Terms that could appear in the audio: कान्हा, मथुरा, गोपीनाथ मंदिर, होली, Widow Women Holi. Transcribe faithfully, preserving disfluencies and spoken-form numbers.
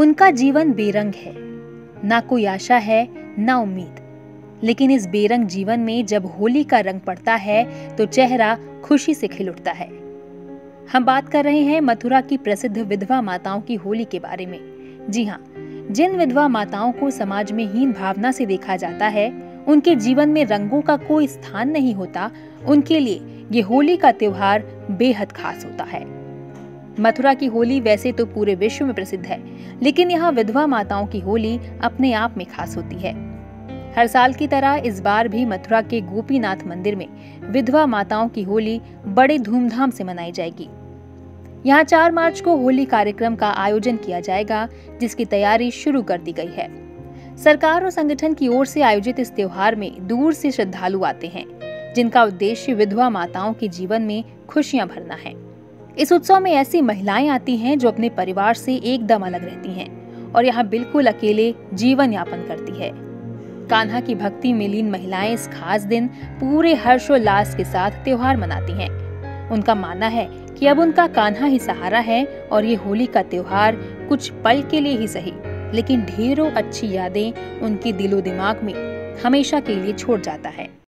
उनका जीवन बेरंग है, ना कोई आशा है ना उम्मीद। लेकिन इस बेरंग जीवन में जब होली का रंग पड़ता है तो चेहरा खुशी से खिल उठता है। हम बात कर रहे हैं मथुरा की प्रसिद्ध विधवा माताओं की होली के बारे में। जी हाँ, जिन विधवा माताओं को समाज में हीन भावना से देखा जाता है, उनके जीवन में रंगों का कोई स्थान नहीं होता, उनके लिए ये होली का त्योहार बेहद खास होता है। मथुरा की होली वैसे तो पूरे विश्व में प्रसिद्ध है, लेकिन यहाँ विधवा माताओं की होली अपने आप में खास होती है। हर साल की तरह इस बार भी मथुरा के गोपीनाथ मंदिर में विधवा माताओं की होली बड़े धूमधाम से मनाई जाएगी। यहाँ चार मार्च को होली कार्यक्रम का आयोजन किया जाएगा, जिसकी तैयारी शुरू कर दी गई है। सरकार और संगठन की ओर से आयोजित इस त्योहार में दूर से श्रद्धालु आते हैं, जिनका उद्देश्य विधवा माताओं के जीवन में खुशियां भरना है। इस उत्सव में ऐसी महिलाएं आती हैं जो अपने परिवार से एकदम अलग रहती हैं और यहाँ बिल्कुल अकेले जीवन यापन करती है। कान्हा की भक्ति में लीन महिलाएं इस खास दिन पूरे हर्षोल्लास के साथ त्योहार मनाती हैं। उनका मानना है कि अब उनका कान्हा ही सहारा है और ये होली का त्योहार कुछ पल के लिए ही सही, लेकिन ढेरों अच्छी यादें उनके दिलो दिमाग में हमेशा के लिए छोड़ जाता है।